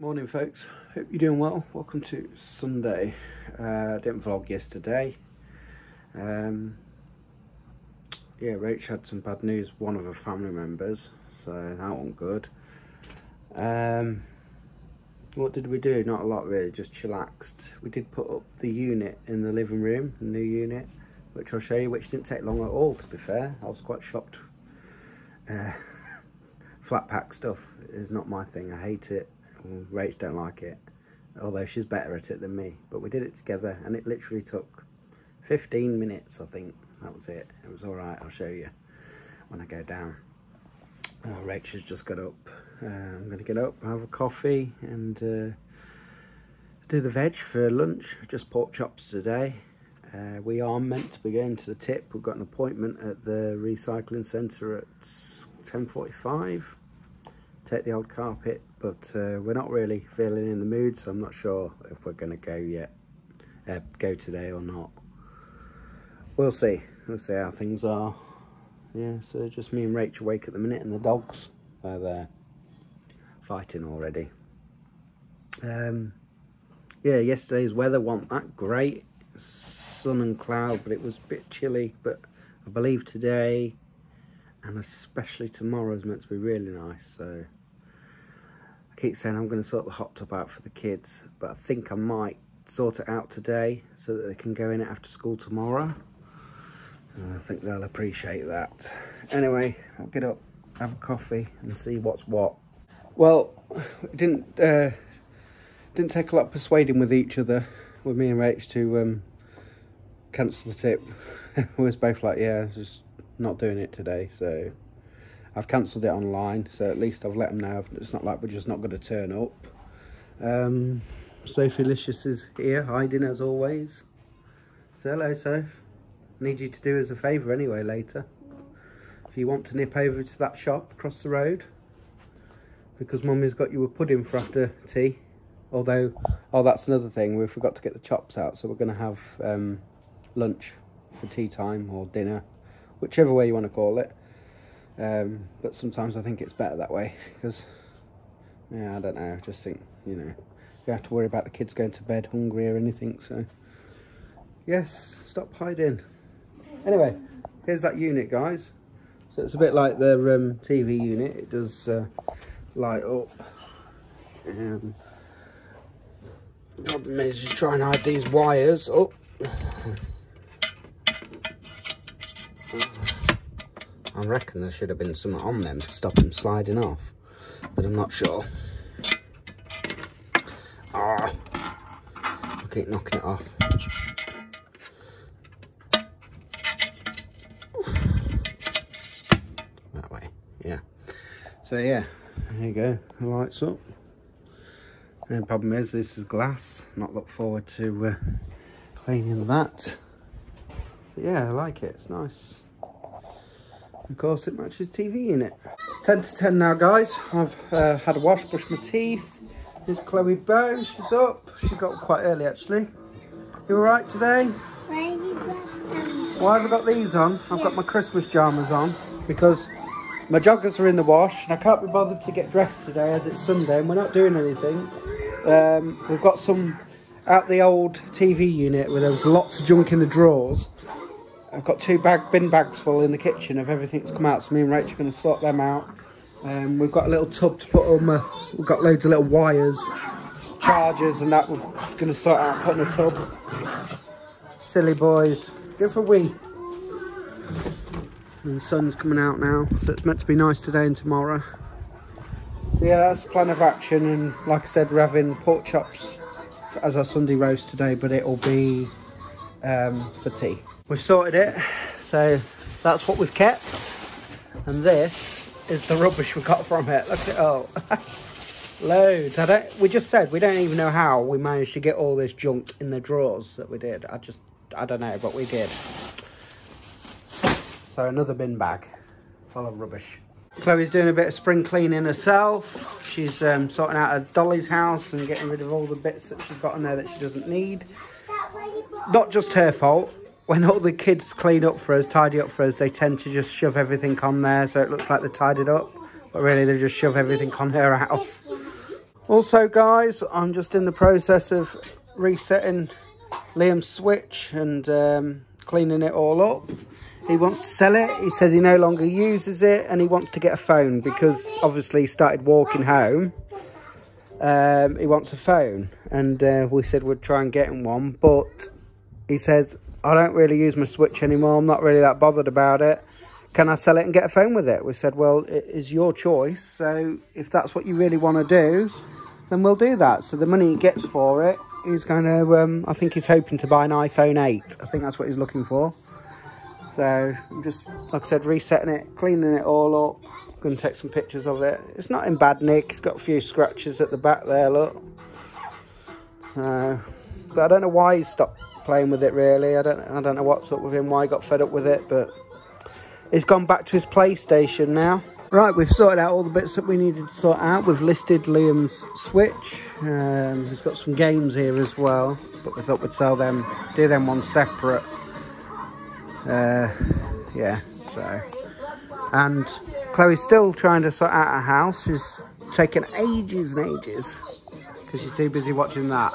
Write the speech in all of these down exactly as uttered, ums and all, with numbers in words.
Morning folks, hope you're doing well. Welcome to Sunday. Uh, didn't vlog yesterday. Um, yeah, Rach had some bad news, one of her family members, so that wasn't good. Um, what did we do? Not a lot really, just chillaxed. We did put up the unit in the living room, the new unit, which I'll show you, which didn't take long at all to be fair. I was quite shocked. Uh, flat pack stuff is not my thing, I hate it. Rach don't like it, although she's better at it than me, but we did it together and it literally took fifteen minutes, I think. That was it. It was all right. I'll show you when I go down. Oh, Rach has just got up. uh, I'm going to get up, have a coffee and uh, do the veg for lunch. Just pork chops today. Uh, we are meant to be going to the tip. We've got an appointment at the recycling centre at ten forty-five. Take the old carpet, but uh, we're not really feeling in the mood, so I'm not sure if we're going to go yet, uh, go today or not. We'll see. We'll see how things are. Yeah, so just me and Rach awake at the minute, and the dogs are there fighting already. Um, yeah, yesterday's weather wasn't that great. Sun and cloud, but it was a bit chilly. But I believe today, and especially tomorrow, is meant to be really nice. So I keep saying I'm going to sort the hot tub out for the kids, but I think I might sort it out today so that they can go in it after school tomorrow. And I think they'll appreciate that. Anyway, I'll get up, have a coffee and see what's what. Well, it didn't, uh, didn't take a lot of persuading with each other, with me and Rach, to um, cancel the tip. We was both like, yeah, just not doing it today. So I've cancelled it online, so at least I've let them know it's not like we're just not going to turn up. um Sophie Licious is here hiding as always, so hello Soph. Need you to do us a favor anyway later, if you want to nip over to that shop across the road, because mummy's got you a pudding for after tea. Although, oh, that's another thing, we forgot to get the chops out, so we're going to have um lunch for tea time or dinner, whichever way you want to call it. Um, but sometimes I think it's better that way, because, yeah, I don't know, I just think, you know, you have to worry about the kids going to bed hungry or anything, so, yes, stop hiding. Anyway, here's that unit, guys. So it's a bit like their um, T V unit. It does uh, light up. Um, problem is, you try and hide these wires up. Oh. I reckon there should have been something on them to stop them sliding off, but I'm not sure. Ah, I keep knocking it off. That way, yeah. So yeah, there you go, the light's up. The only problem is this is glass, not look forward to uh, cleaning that. But yeah, I like it, it's nice. Of course, it matches T V unit. It's ten to ten now, guys. I've uh, had a wash, brushed my teeth. Here's Chloe Bowne. She's up. She got up quite early, actually. You all right today? Why have you got them? Why have I got these on? I've yeah. got my Christmas pyjamas on, because my joggers are in the wash and I can't be bothered to get dressed today as it's Sunday and we're not doing anything. Um, we've got some at the old T V unit where there was lots of junk in the drawers. I've got two bag, bin bags full in the kitchen of everything that's come out, so me and Rach are going to sort them out. Um, we've got a little tub to put on my, we've got loads of little wires, chargers and that we're going to sort out, put in a tub. Silly boys, go for a wee. And the sun's coming out now, so it's meant to be nice today and tomorrow. So yeah, that's the plan of action, and like I said, we're having pork chops as our Sunday roast today, but it'll be um, for tea. We've sorted it, so that's what we've kept, and this is the rubbish we got from it. Look at it all. Loads. I don't, we just said we don't even know how we managed to get all this junk in the drawers that we did. I just, I don't know, but we did. So another bin bag full of rubbish. Chloe's doing a bit of spring cleaning herself. She's um, sorting out her dolly's house and getting rid of all the bits that she's got in there that she doesn't need. Not just her fault. When all the kids clean up for us, tidy up for us, they tend to just shove everything on there, so it looks like they're tidied up, but really they just shove everything on her house. Also guys, I'm just in the process of resetting Liam's switch and um, cleaning it all up. He wants to sell it, he says he no longer uses it, and he wants to get a phone because obviously he started walking home. Um, he wants a phone, and uh, we said we'd try and get him one, but he says, I don't really use my switch anymore, I'm not really that bothered about it. Can I sell it and get a phone with it? We said, well, it is your choice, so if that's what you really want to do, then we'll do that. So the money he gets for it, he's going to, um, I think he's hoping to buy an iPhone eight. I think that's what he's looking for. So I'm just, like I said, resetting it, cleaning it all up. Going to take some pictures of it. It's not in bad nick. It's got a few scratches at the back there, look. Uh, but I don't know why he stopped playing with it, really. I don't, I don't know what's up with him, why he got fed up with it, but he's gone back to his PlayStation now. Right, we've sorted out all the bits that we needed to sort out. We've listed Liam's Switch. Um, he's got some games here as well, but we thought we'd sell them, do them one separate. Uh, yeah, so. And Chloe's still trying to sort out her house. She's taken ages and ages because she's too busy watching that.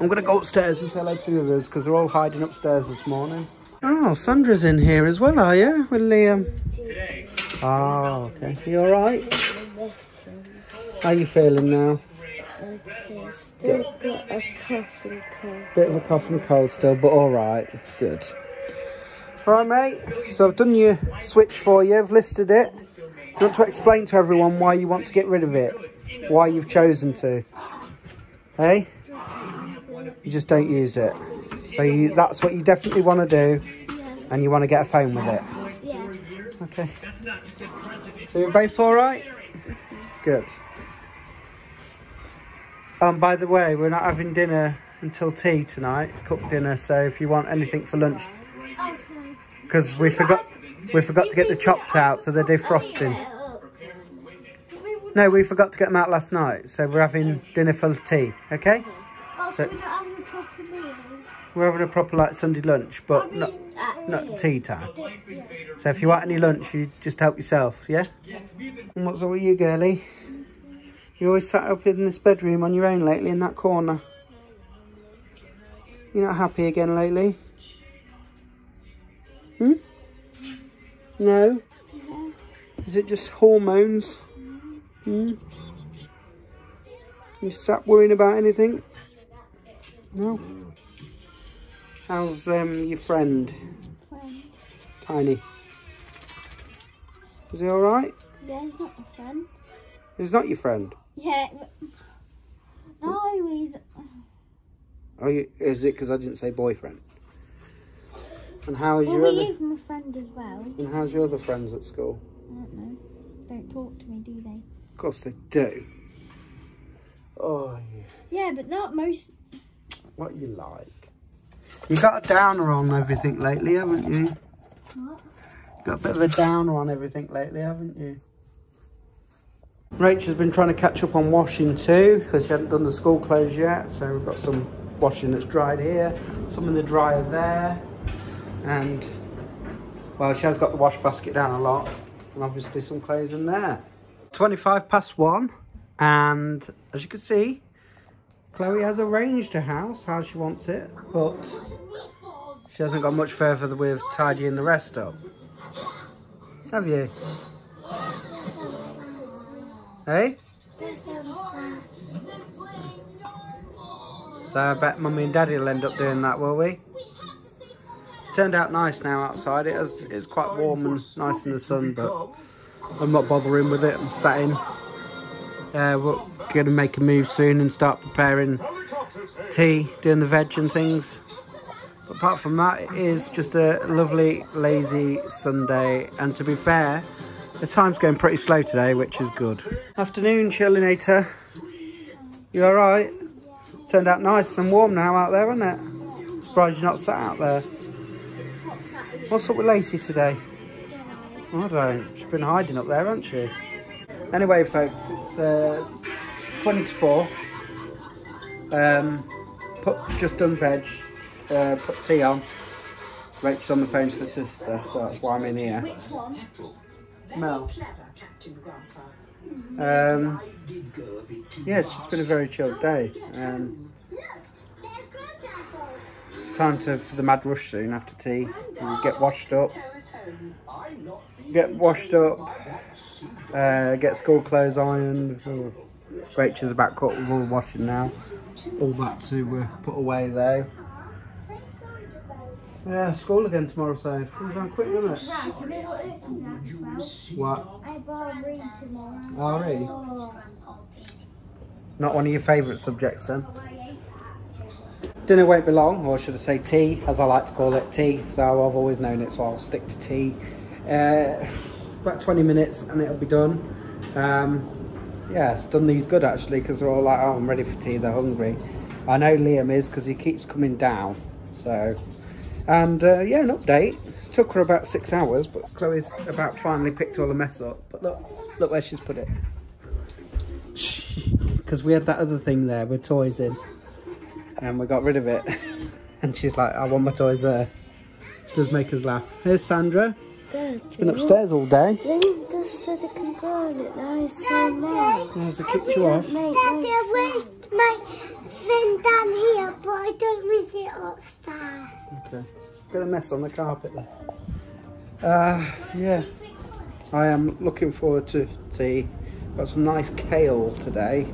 I'm going to go upstairs and say hello to the others because they're all hiding upstairs this morning. Oh, Sandra's in here as well, are you? With Liam? Oh, okay. You all right? How are you feeling now? Okay, still got a cough and cold. Bit of a cough and cold still, but all right. Good. All right, mate. So I've done your switch for you. I've listed it. You want to explain to everyone why you want to get rid of it? Why you've chosen to? Hey? You just don't use it. So you, that's what you definitely want to do, yeah. And you want to get a phone with it. Yeah. Okay. So you're both all right? Good. Oh, and by the way, we're not having dinner until tea tonight, cooked dinner. So if you want anything for lunch, because we forgot we forgot to get the chops out, so they're defrosting. No, we forgot to get them out last night, so we're having dinner for tea. Okay. So, we're having a proper like Sunday lunch, but I mean, not, not tea time. Yeah. So if you want any lunch, you just help yourself, yeah? And what's up with you, girlie? You always sat up in this bedroom on your own lately in that corner. You're not happy again lately? Hmm? No? Is it just hormones? Hmm? You sat worrying about anything? No? How's um, your friend? friend? Tiny. Is he alright? Yeah, he's not my friend. He's not your friend? Yeah. No, he's... Are you, is it because I didn't say boyfriend? And how is well, your other... Well, he is my friend as well. And how's your other friends at school? I don't know. Don't talk to me, do they? Of course they do. Oh, yeah. Yeah, but not most... What you like? You got a downer on everything lately, haven't you? What? Got a bit of a downer on everything lately, haven't you? Rachel's been trying to catch up on washing too, because she hadn't done the school clothes yet. So we've got some washing that's dried here, some in the dryer there. And, well, she has got the wash basket down a lot. And obviously some clothes in there. twenty-five past one. And as you can see, Chloe has arranged her house how she wants it, but she hasn't got much further with tidying the rest up. Have you? Hey? So I bet Mummy and Daddy will end up doing that, will we? It's turned out nice now outside. It has, it's quite warm and nice in the sun, but I'm not bothering with it. I'm sat in. Uh, we're going to make a move soon and start preparing tea, doing the veg and things. But apart from that, it is just a lovely, lazy Sunday. And to be fair, the time's going pretty slow today, which is good. Afternoon, Chillinator. You all right? Turned out nice and warm now out there, isn't it? Surprised you're not sat out there. What's up with Lacey today? I don't. She's been hiding up there, hasn't she? Anyway, folks, it's uh, twenty to four. Um, put just done veg, uh, put tea on. Rachel's on the phone to the sister, so that's why I'm in here. Which one? Mel. Clever, Captain Grandpa. Um, yeah, it's just been a very chilled day. Um, it's time to, for the mad rush soon after tea. We'll get washed up. Get washed up. Uh, get school clothes ironed. Oh, Rachel's about cut with all the washing now. All that to uh, put away though. Yeah, school again tomorrow, so comes down quick, doesn't it? Right, do you know what this is, Maxwell? What? I bought a ring tomorrow. Oh, really? Oh. Not one of your favourite subjects, then? Dinner won't be long, or should I say tea, as I like to call it, tea. So I've always known it, so I'll stick to tea. Uh, about twenty minutes and it'll be done. Um, yeah, it's done these good, actually, because they're all like, oh, I'm ready for tea, they're hungry. I know Liam is, because he keeps coming down, so... And uh, yeah, an update. It took her about six hours, but Chloe's about finally picked all the mess up. But look, look where she's put it. Because we had that other thing there with toys in, and we got rid of it. And she's like, I want my toys there. She does make us laugh. Here's Sandra. Dad, she's been upstairs all day. Liam just said I can go on it now, it's so loud. There's a picture off. Daddy, I wished my thing down here, but I don't wish it upstairs. Okay. Got a mess on the carpet there. Uh, yeah, I am looking forward to tea. Got some nice kale today.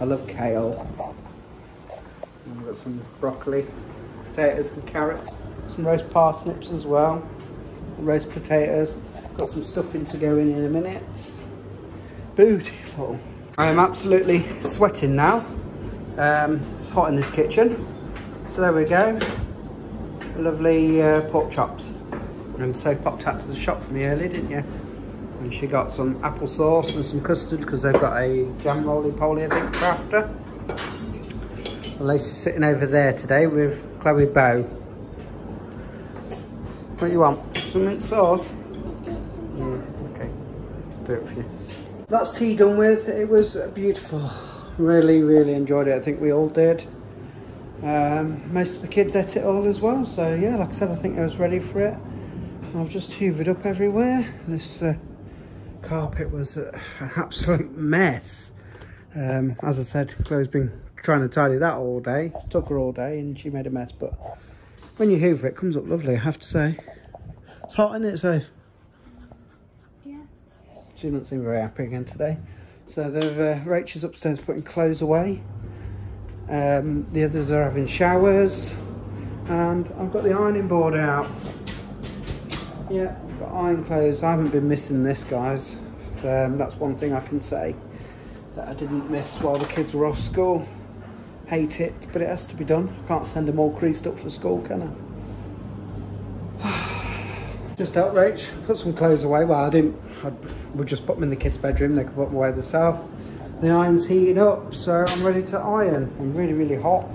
I love kale. And we've got some broccoli, potatoes and carrots. Some roast parsnips as well. And roast potatoes. Got some stuffing to go in in a minute. Beautiful. I am absolutely sweating now. Um, it's hot in this kitchen. So there we go. Lovely uh, pork chops, and so popped out to the shop for me early, didn't you? And she got some applesauce and some custard because they've got a jam roly-poly, I think, for after. And Lacey's sitting over there today with Chloe Bowne. What do you want? Some mint sauce? Mm, okay, do it for you. That's tea done with. It was beautiful. Really, really enjoyed it. I think we all did. Um, most of the kids ate it all as well, so yeah, like I said, I think I was ready for it. I've just hoovered up everywhere. This uh, carpet was uh, an absolute mess. Um, as I said, Chloe's been trying to tidy that all day. It took her all day and she made a mess, but when you hoover it comes up lovely, I have to say. It's hot, isn't it, Soph? Yeah. She doesn't seem very happy again today. So they've, uh, Rachel's upstairs putting clothes away. Um, the others are having showers, and I've got the ironing board out. Yeah, I've got iron clothes. I haven't been missing this, guys. Um, that's one thing I can say that I didn't miss while the kids were off school. Hate it, but it has to be done. I can't send them all creased up for school, can I? Just help Rach put some clothes away. Well, I didn't. I would just put them in the kids' bedroom. They could put them away themselves. The iron's heating up, so I'm ready to iron. I'm really, really hot.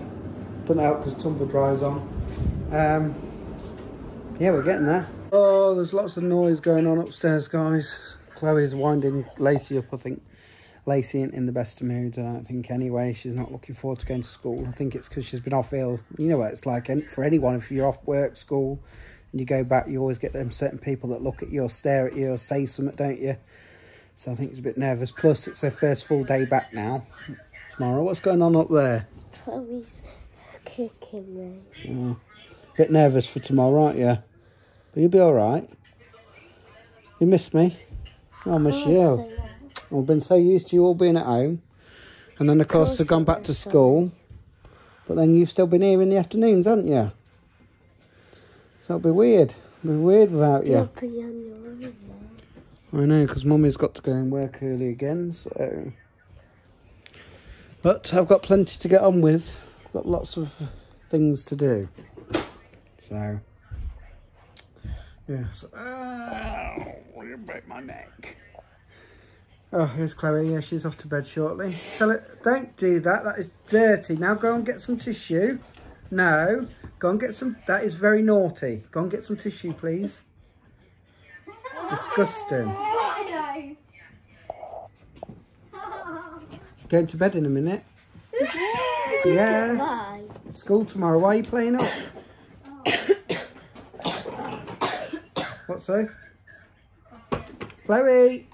Doesn't help because tumble dryer's on. Um, yeah, we're getting there. Oh, there's lots of noise going on upstairs, guys. Chloe's winding Lacey up, I think. Lacey ain't in the best of moods, I don't think, anyway. She's not looking forward to going to school. I think it's because she's been off ill. You know what it's like for anyone. If you're off work, school, and you go back, you always get them certain people that look at you or stare at you or say something, don't you? So I think it's a bit nervous. Plus, it's her first full day back now. Tomorrow, what's going on up there? Chloe's kicking me. Yeah. A bit nervous for tomorrow, aren't you? But you'll be all right. You missed me. I'll miss you. I've been so used to you all being at home. And then, of course, they've gone back to school. But then you've still been here in the afternoons, haven't you? So it'll be weird. It'll be weird without you. I know, because Mummy's got to go and work early again, so... But I've got plenty to get on with. I've got lots of things to do. So... Yes. Oh, you broke my neck. Oh, here's Chloe. Yeah, she's off to bed shortly. Tell her, don't do that. That is dirty. Now go and get some tissue. No. Go and get some... That is very naughty. Go and get some tissue, please. Disgusting. Going to bed in a minute. Yes. School tomorrow. Why are you playing up? Oh. What's so? Chloe.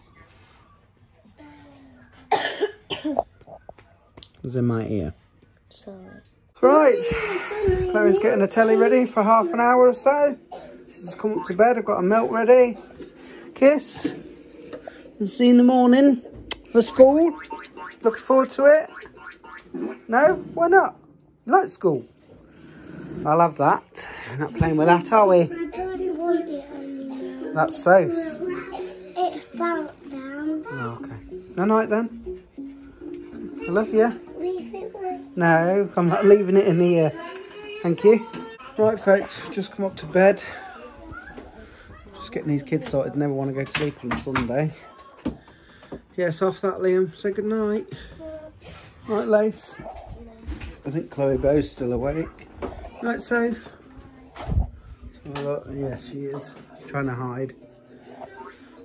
was in my ear. Sorry. Right, Chloe's getting the telly ready for half an hour or so. She's come up to bed, I've got a milk ready. Kiss. We'll see you in the morning for school. Looking forward to it. No? Why not? You like school. I love that. We're not playing with that, are we? I don't want it anymore. That's Soph's. It's bounced down. Oh, okay. No night then. I love you. No, I'm not leaving it in the ear. Thank you. Right, folks, just come up to bed. Just getting these kids sorted. Never want to go to sleep on Sunday. Yes, off that, Liam. Say good night. Right, Lace. I think Chloe Bowne's still awake. Night, Soph. Yeah, she is. She's trying to hide.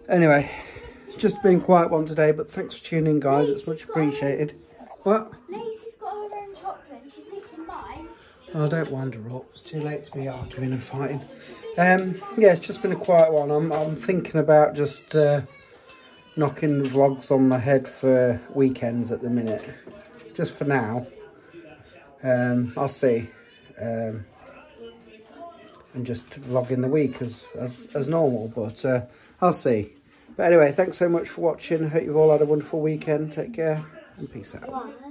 Anyway, it's just been a quiet one today, but thanks for tuning in, guys. It's much appreciated. What? Lacey's got her own chocolate and she's licking mine. Oh, don't wander up. It's too late to be arguing and fighting. Um, yeah, it's just been a quiet one. I'm, I'm thinking about just uh, knocking the vlogs on the head for weekends at the minute. Just for now. Um, I'll see. Um, and just vlogging the week as, as, as normal, but uh, I'll see. But anyway, thanks so much for watching. Hope you've all had a wonderful weekend. Take care. And peace out.